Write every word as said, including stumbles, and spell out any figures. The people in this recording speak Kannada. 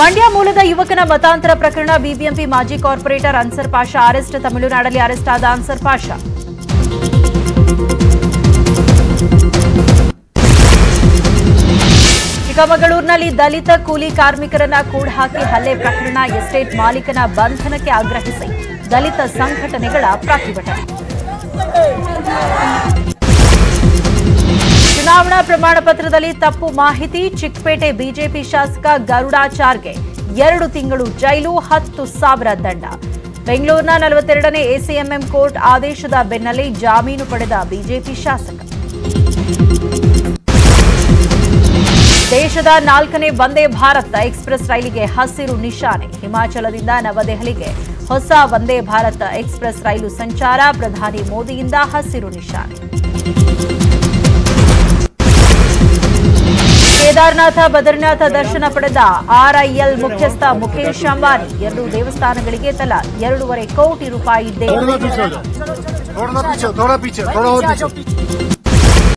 ಮಂಡ್ಯ ಮೂಲದ ಯುವಕನ ಮತಾಂತರ ಪ್ರಕರಣ बीबीएमपी ಮಾಜಿ ಕಾರ್ಪೊರೇಟರ್ ಅನ್ಸರ್ ಪಾಷಾ ಅರೆಸ್ಟ್ ತಮಿಳುನಾಡಲ್ಲಿ ಅರೆಸ್ಟ್ ಆದ ಅನ್ಸರ್ ಪಾಷಾ ಚಿಕ್ಕಮಗಳೂರಿನಲ್ಲಿ ದಲಿತ ಕೂಲಿ ಕಾರ್ಮಿಕರನ್ನ ಕೂಡ ಹಾಕಿ ಹಲ್ಲೆ ಪ್ರಕರಣ ಎಸ್ಟೇಟ್ ಮಾಲೀಕನ ಬಂಧನಕ್ಕೆ ಆಗ್ರಹಿಸಿ ದಲಿತ ಸಂಘಟನೆಗಳ ಪ್ರತಿಭಟನೆ ಚುನಾವಣಾ ಪ್ರಮಾಣ ಪತ್ರದಲ್ಲಿ ತಪ್ಪು ಮಾಹಿತಿ ಚಿಕ್ಪೇಟೆ बीजेपी ಶಾಸಕ ಗರುಡಾಚಾರ್ಗೆ ಎರಡು ತಿಂಗಳು ಜೈಲು ಹತ್ತು ಸಾವಿರ ದಂಡ ಬೆಂಗಳೂರಿನ ನಲವತ್ತೆರಡನೇ एसीएमएम ಕೋರ್ಟ್ ಆದೇಶದ ಬೆನ್ನಲ್ಲೇ ಜಾಮೀನು ಪಡೆದ बीजेपी ಶಾಸಕ ದೇಶದ ನಾಲ್ಕನೇ वंदे भारत एक्सप्रेस ರೈಲಿಗೆ ಹಸಿರು ನಿಶಾನೆ ಹಿಮಾಚಲದಿಂದ ನವದೆಹಲಿಗೆ ಹೊಸ वंदे भारत एक्सप्रेस ರೈಲು ಸಂಚಾರ ಪ್ರಧಾನಿ ಮೋದಿಯಿಂದ ಹಸಿರು ನಿಶಾನೆ केदारनाथ बदरीनाथ दर्शन पड़ेद आरआईएल मुख्यस्थ मुकेश अंबानी एरडू देवस्थानगळिगे तला ಎರಡು ವರೆ ಕೋಟಿ ರೂಪಾಯಿ देणगी